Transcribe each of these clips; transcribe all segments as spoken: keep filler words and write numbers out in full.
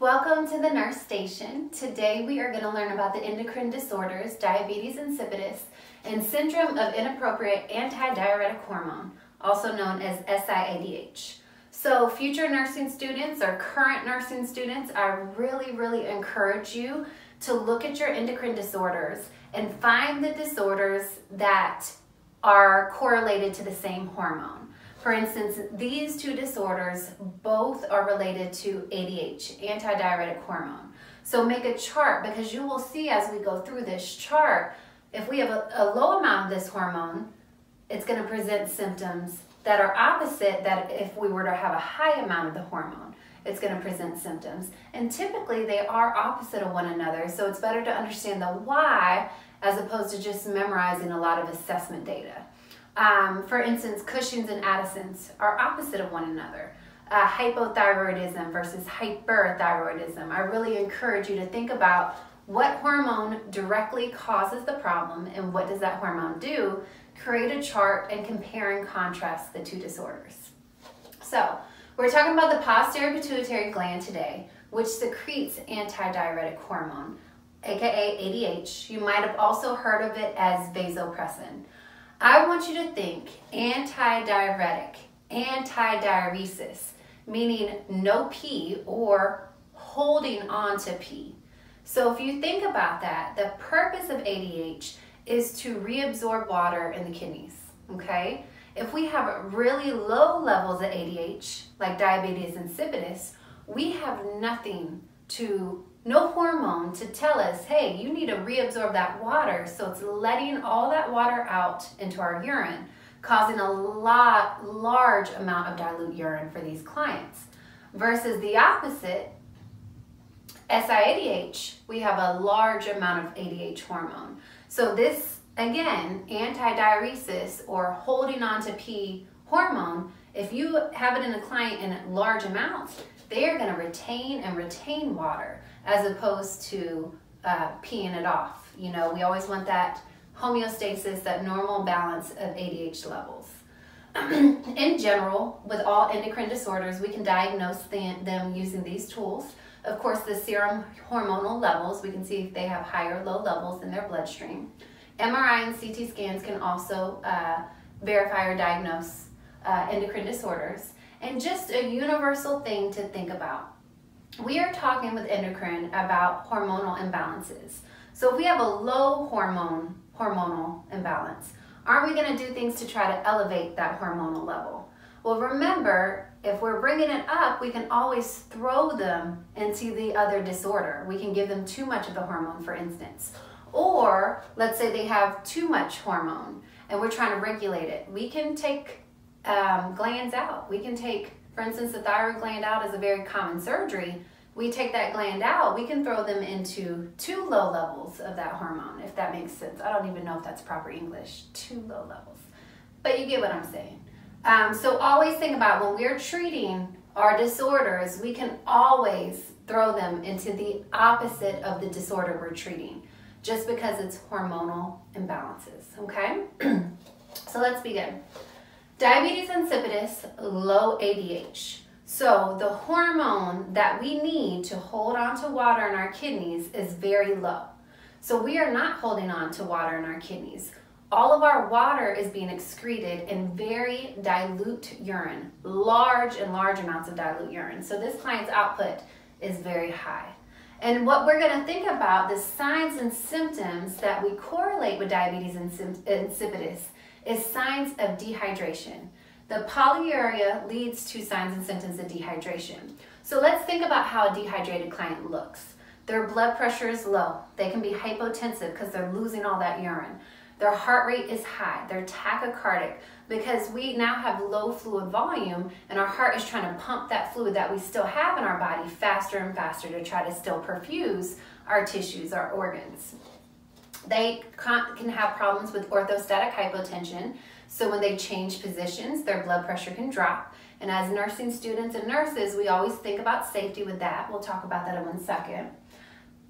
Welcome to the Nurse Station. Today we are going to learn about the endocrine disorders, diabetes insipidus, and syndrome of inappropriate antidiuretic hormone, also known as S I A D H. So future nursing students or current nursing students, I really, really encourage you to look at your endocrine disorders and find the disorders that are correlated to the same hormone. For instance, these two disorders both are related to A D H, antidiuretic hormone. So make a chart, because you will see as we go through this chart, if we have a, a low amount of this hormone, it's going to present symptoms that are opposite that if we were to have a high amount of the hormone, it's going to present symptoms. And typically they are opposite of one another, so it's better to understand the why as opposed to just memorizing a lot of assessment data. Um, for instance, Cushing's and Addison's are opposite of one another. Uh, hypothyroidism versus hyperthyroidism. I really encourage you to think about what hormone directly causes the problem and what does that hormone do. Create a chart and compare and contrast the two disorders. So we're talking about the posterior pituitary gland today, which secretes antidiuretic hormone, aka A D H. You might have also heard of it as vasopressin. I want you to think antidiuretic, antidiuresis, meaning no pee or holding on to pee. So if you think about that, the purpose of A D H is to reabsorb water in the kidneys, okay? If we have really low levels of A D H, like diabetes insipidus, we have nothing to no hormone to tell us, hey, you need to reabsorb that water, so it's letting all that water out into our urine, causing a lot, large amount of dilute urine for these clients. Versus the opposite, S I A D H, we have a large amount of A D H hormone. So this, again, antidiuresis or holding on to pee hormone, if you have it in a client in large amounts, they are going to retain and retain water, as opposed to uh, peeing it off. You know, we always want that homeostasis, that normal balance of A D H levels. In general, with all endocrine disorders, we can diagnose them using these tools. Of course, the serum hormonal levels, we can see if they have high or low levels in their bloodstream. M R I and C T scans can also uh, verify or diagnose uh, endocrine disorders. And just a universal thing to think about. We are talking with endocrine about hormonal imbalances. So if we have a low hormone, hormonal imbalance, aren't we going to do things to try to elevate that hormonal level? Well, remember, if we're bringing it up, we can always throw them into the other disorder. We can give them too much of the hormone, for instance. Or let's say they have too much hormone and we're trying to regulate it. We can take um, glands out. We can take, for instance, the thyroid gland out is a very common surgery. We take that gland out, we can throw them into too low levels of that hormone, if that makes sense. I don't even know if that's proper English, too low levels. But you get what I'm saying. Um, so always think about when we're treating our disorders, we can always throw them into the opposite of the disorder we're treating, just because it's hormonal imbalances, okay? So let's begin. Diabetes insipidus, low A D H. So the hormone that we need to hold on to water in our kidneys is very low. So we are not holding on to water in our kidneys. All of our water is being excreted in very dilute urine, large and large amounts of dilute urine. So this client's output is very high. And what we're going to think about, the signs and symptoms that we correlate with diabetes insipidus, is signs of dehydration. The polyuria leads to signs and symptoms of dehydration. So let's think about how a dehydrated client looks. Their blood pressure is low. They can be hypotensive because they're losing all that urine. Their heart rate is high. They're tachycardic because we now have low fluid volume and our heart is trying to pump that fluid that we still have in our body faster and faster to try to still perfuse our tissues, our organs. They can have problems with orthostatic hypotension, so when they change positions, their blood pressure can drop. And as nursing students and nurses, we always think about safety with that. We'll talk about that in one second.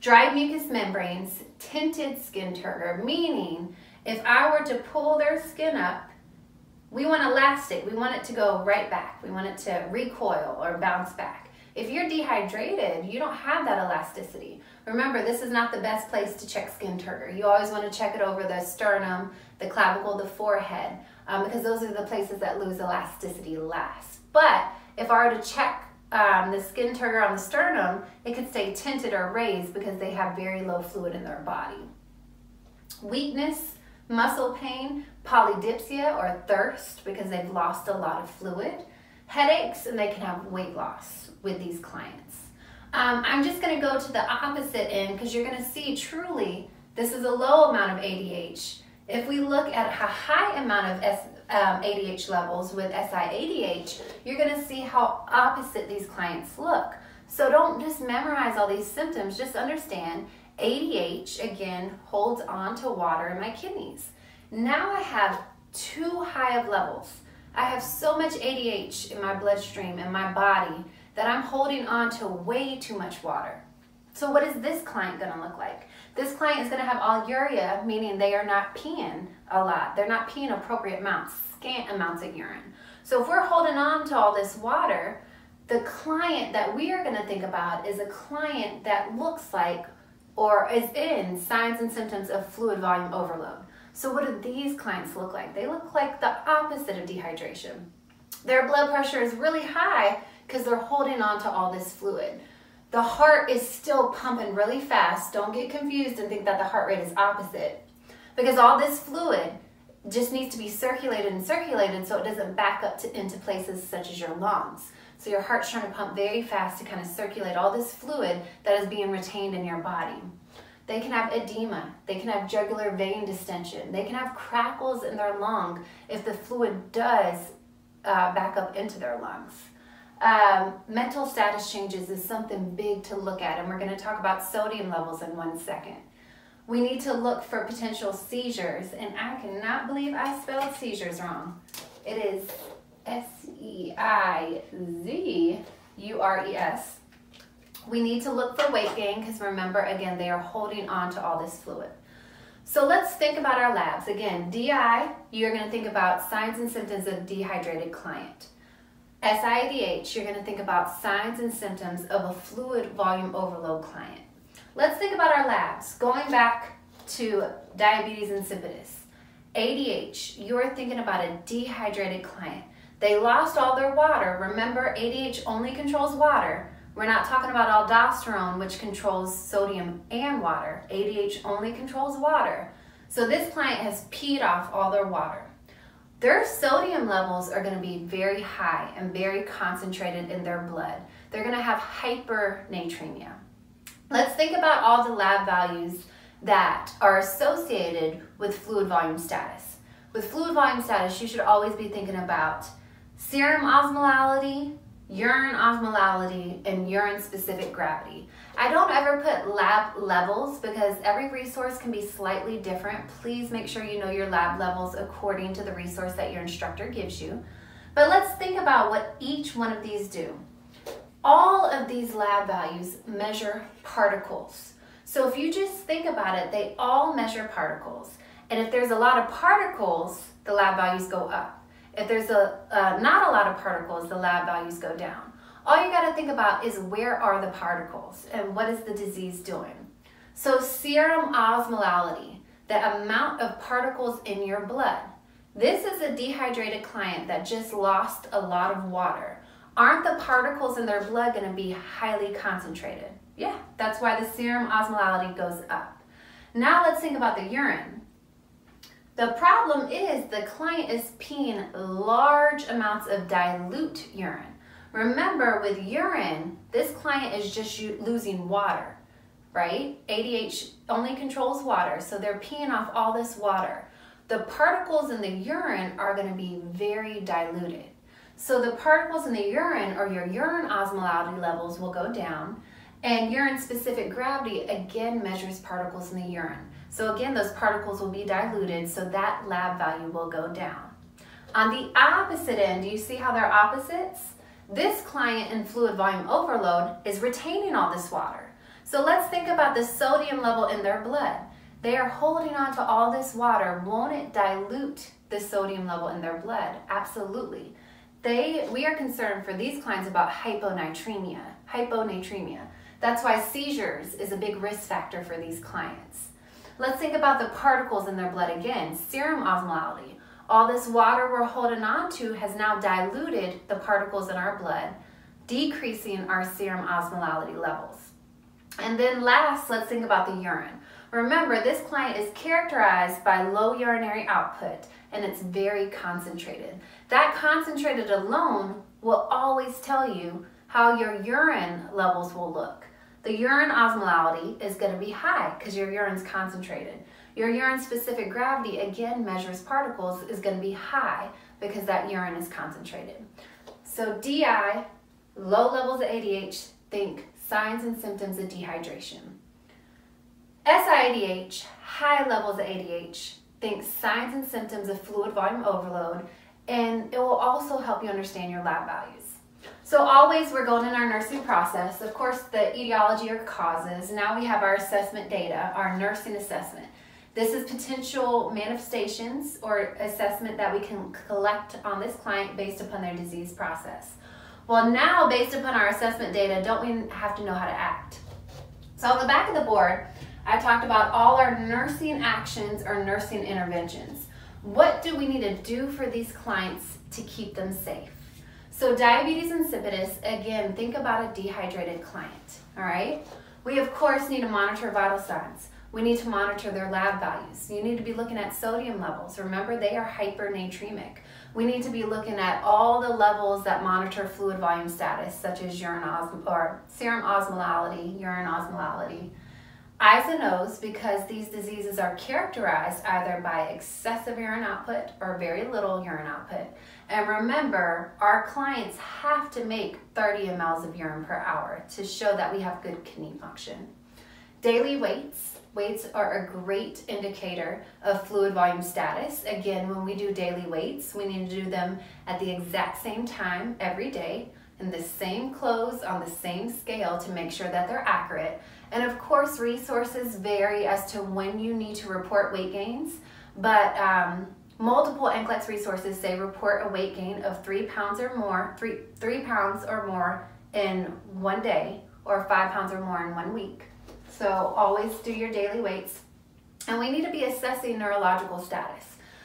Dry mucous membranes, tinted skin turgor, meaning if I were to pull their skin up, we want elastic. We want it to go right back. We want it to recoil or bounce back. If you're dehydrated, you don't have that elasticity. Remember, this is not the best place to check skin turgor. You always want to check it over the sternum, the clavicle, the forehead, um, because those are the places that lose elasticity last. But if I were to check um, the skin turgor on the sternum, it could stay tinted or raised because they have very low fluid in their body. Weakness, muscle pain, polydipsia or thirst because they've lost a lot of fluid, headaches, and they can have weight loss with these clients. Um, I'm just going to go to the opposite end because you're going to see truly this is a low amount of A D H. If we look at a high amount of S, um, A D H levels with S I A D H, you're going to see how opposite these clients look. So don't just memorize all these symptoms, just understand A D H, again, holds on to water in my kidneys. Now I have too high of levels. I have so much A D H in my bloodstream, in my body, that I'm holding on to way too much water. So what is this client going to look like? This client is going to have alluria, meaning they are not peeing a lot. They're not peeing appropriate amounts, scant amounts of urine. So if we're holding on to all this water, the client that we are going to think about is a client that looks like or is in signs and symptoms of fluid volume overload. So what do these clients look like? They look like the opposite of dehydration. Their blood pressure is really high because they're holding on to all this fluid. The heart is still pumping really fast. Don't get confused and think that the heart rate is opposite, because all this fluid just needs to be circulated and circulated so it doesn't back up to, into places such as your lungs. So your heart's trying to pump very fast to kind of circulate all this fluid that is being retained in your body. They can have edema, they can have jugular vein distension, they can have crackles in their lung if the fluid does uh, back up into their lungs. Um, mental status changes is something big to look at, and we're going to talk about sodium levels in one second. We need to look for potential seizures, and I cannot believe I spelled seizures wrong. It is S E I Z U R E S. We need to look for weight gain because remember, again, they are holding on to all this fluid. So let's think about our labs. Again, D I, you're going to think about signs and symptoms of dehydrated client. S I A D H, you're going to think about signs and symptoms of a fluid volume overload client. Let's think about our labs. Going back to diabetes insipidus. A D H, you're thinking about a dehydrated client. They lost all their water. Remember, A D H only controls water. We're not talking about aldosterone, which controls sodium and water. A D H only controls water. So this client has peed off all their water. Their sodium levels are going to be very high and very concentrated in their blood. They're going to have hypernatremia. Let's think about all the lab values that are associated with fluid volume status. With fluid volume status, you should always be thinking about serum osmolality, urine osmolality, and urine-specific gravity. I don't ever put lab levels because every resource can be slightly different. Please make sure you know your lab levels according to the resource that your instructor gives you. But let's think about what each one of these do. All of these lab values measure particles. So if you just think about it, they all measure particles. And if there's a lot of particles, the lab values go up. If there's a, uh, not a lot of particles, the lab values go down. All you got to think about is where are the particles and what is the disease doing. So serum osmolality, the amount of particles in your blood. This is a dehydrated client that just lost a lot of water. Aren't the particles in their blood going to be highly concentrated? Yeah, that's why the serum osmolality goes up. Now let's think about the urine. The problem is the client is peeing large amounts of dilute urine. Remember, with urine, this client is just losing water, right? A D H only controls water, so they're peeing off all this water. The particles in the urine are going to be very diluted. So the particles in the urine or your urine osmolality levels will go down, and urine-specific gravity again measures particles in the urine. So again, those particles will be diluted, so that lab value will go down. On the opposite end, do you see how they're opposites? This client in fluid volume overload is retaining all this water. So let's think about the sodium level in their blood. They are holding on to all this water. Won't it dilute the sodium level in their blood? Absolutely. they we are concerned for these clients about hyponatremia, hyponatremia. That's why seizures is a big risk factor for these clients. Let's think about the particles in their blood again, serum osmolality. All this water we're holding on to has now diluted the particles in our blood, decreasing our serum osmolality levels. And then last, let's think about the urine. Remember, this client is characterized by low urinary output, and it's very concentrated. That concentrated alone will always tell you how your urine levels will look. The urine osmolality is going to be high because your urine's concentrated. Your urine specific gravity, again, measures particles, is going to be high because that urine is concentrated. So D I, low levels of A D H, think signs and symptoms of dehydration. S I A D H, high levels of A D H, think signs and symptoms of fluid volume overload, and it will also help you understand your lab values. So always we're going in our nursing process, of course the etiology or causes. Now we have our assessment data, our nursing assessment. This is potential manifestations or assessment that we can collect on this client based upon their disease process. Well, now based upon our assessment data, don't we have to know how to act? So on the back of the board, I talked about all our nursing actions or nursing interventions. What do we need to do for these clients to keep them safe? So diabetes insipidus, again, think about a dehydrated client, all right? We, of course, need to monitor vital signs. We need to monitor their lab values. You need to be looking at sodium levels. Remember, they are hypernatremic. We need to be looking at all the levels that monitor fluid volume status, such as urine osm or serum osmolality, urine osmolality. Eyes and nose, because these diseases are characterized either by excessive urine output or very little urine output. And remember, our clients have to make thirty milliliters of urine per hour to show that we have good kidney function. Daily weights. Weights are a great indicator of fluid volume status. Again, when we do daily weights, we need to do them at the exact same time every day, in the same clothes, on the same scale to make sure that they're accurate. And of course, resources vary as to when you need to report weight gains, but um, multiple N C L E X resources say report a weight gain of three pounds or more, three, three pounds or more in one day, or five pounds or more in one week. So always do your daily weights. And we need to be assessing neurological status.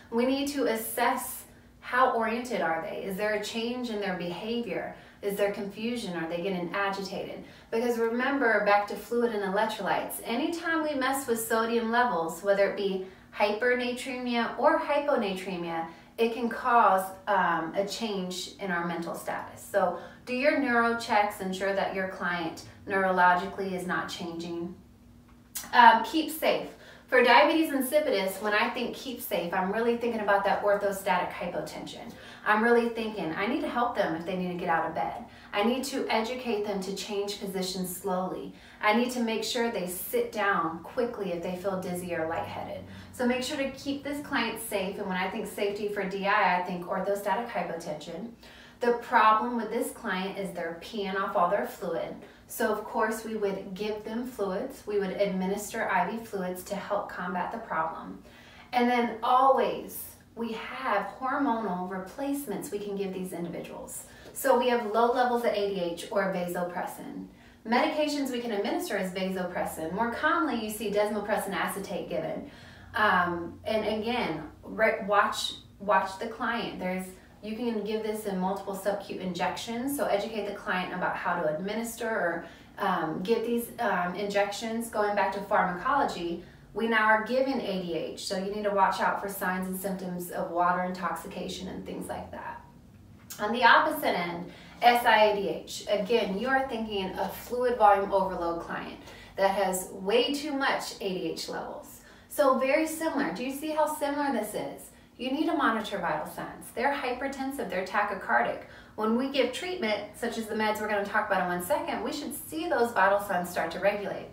We need to assess how oriented are they? Is there a change in their behavior? Is there confusion? Are they getting agitated? Because remember, back to fluid and electrolytes, anytime we mess with sodium levels, whether it be hypernatremia or hyponatremia, it can cause um, a change in our mental status. So do your neuro checks, ensure that your client neurologically is not changing. Um, keep safe. For diabetes insipidus, when I think keep safe, I'm really thinking about that orthostatic hypotension. I'm really thinking I need to help them if they need to get out of bed. I need to educate them to change positions slowly. I need to make sure they sit down quickly if they feel dizzy or lightheaded. So make sure to keep this client safe. And when I think safety for D I, I think orthostatic hypotension. The problem with this client is they're peeing off all their fluid. So of course we would give them fluids, we would administer I V fluids to help combat the problem. And then always we have hormonal replacements we can give these individuals. So we have low levels of A D H or vasopressin. Medications we can administer is vasopressin. More commonly you see desmopressin acetate given. Um, and again, watch, watch the client. There's You can give this in multiple sub-Q injections, so educate the client about how to administer or um, give these um, injections. Going back to pharmacology, we now are given A D H, so you need to watch out for signs and symptoms of water intoxication and things like that. On the opposite end, S I A D H. Again, you are thinking a fluid volume overload client that has way too much A D H levels. So very similar. Do you see how similar this is? You need to monitor vital signs. They're hypertensive, they're tachycardic. When we give treatment, such as the meds we're going to talk about in one second, we should see those vital signs start to regulate.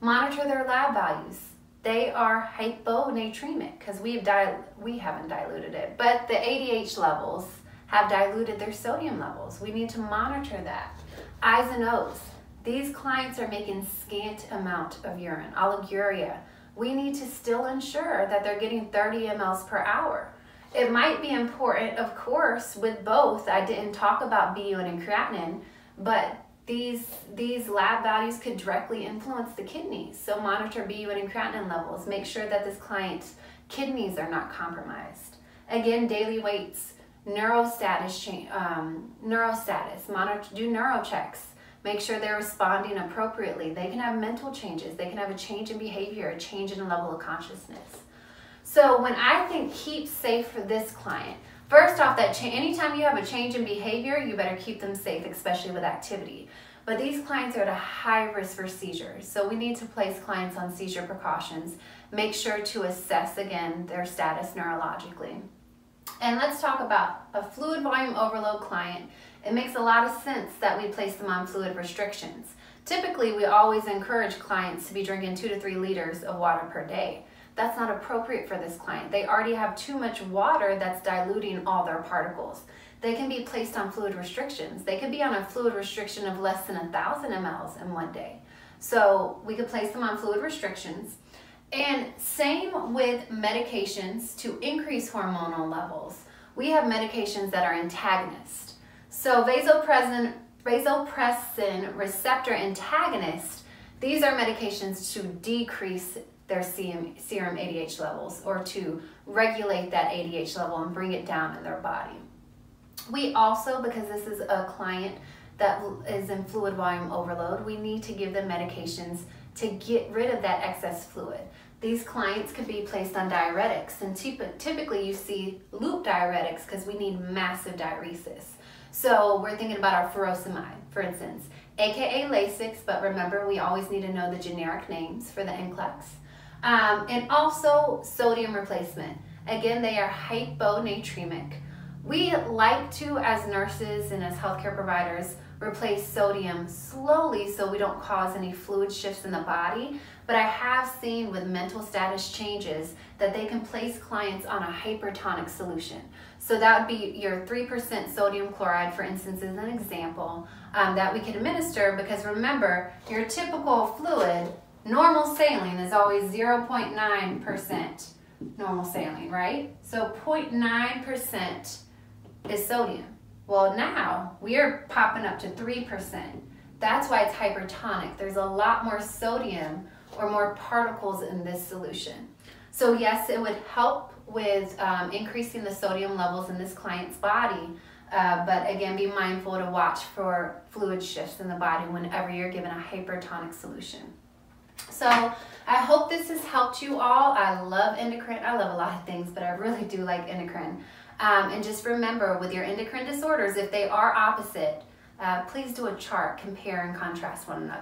Monitor their lab values. They are hyponatremic because we've dil we haven't diluted it, but the A D H levels have diluted their sodium levels. We need to monitor that. Eyes and nose. These clients are making scant amount of urine, oliguria. We need to still ensure that they're getting thirty milliliters per hour. It might be important, of course, with both. I didn't talk about B U N and creatinine, but these, these lab values could directly influence the kidneys. So monitor B U N and creatinine levels. Make sure that this client's kidneys are not compromised. Again, daily weights, neuro status, um, neuro status. Monitor, do neuro checks. Make sure they're responding appropriately. They can have mental changes. They can have a change in behavior, a change in a level of consciousness. So when I think keep safe for this client, first off, that anytime you have a change in behavior, you better keep them safe, especially with activity. But these clients are at a high risk for seizures, so we need to place clients on seizure precautions. Make sure to assess, again, their status neurologically. And let's talk about a fluid volume overload client. It makes a lot of sense that we place them on fluid restrictions. Typically, we always encourage clients to be drinking two to three liters of water per day. That's not appropriate for this client. They already have too much water that's diluting all their particles. They can be placed on fluid restrictions. They could be on a fluid restriction of less than one thousand milliliters in one day. So we could place them on fluid restrictions. And same with medications to increase hormonal levels. We have medications that are antagonists. So vasopressin, vasopressin receptor antagonists, these are medications to decrease their serum A D H levels or to regulate that A D H level and bring it down in their body. We also, because this is a client that is in fluid volume overload, we need to give them medications to get rid of that excess fluid. These clients could be placed on diuretics, and typically you see loop diuretics because we need massive diuresis. So we're thinking about our furosemide, for instance, aka Lasix, but remember we always need to know the generic names for the N C L E X. Um, and also sodium replacement. Again, they are hyponatremic. We like to, as nurses and as healthcare providers, replace sodium slowly so we don't cause any fluid shifts in the body, but I have seen with mental status changes that they can place clients on a hypertonic solution. So that would be your three percent sodium chloride, for instance, as an example, um, that we can administer, because remember, your typical fluid, normal saline is always zero point nine percent normal saline, right? So zero point nine percent is sodium. Well, now we are popping up to three percent. That's why it's hypertonic. There's a lot more sodium or more particles in this solution. So yes, it would help with um, increasing the sodium levels in this client's body, uh, but again, be mindful to watch for fluid shifts in the body whenever you're given a hypertonic solution. So I hope this has helped you all. I love endocrine. I love a lot of things, but I really do like endocrine. Um, and just remember, with your endocrine disorders, if they are opposite, uh, please do a chart, compare and contrast one another.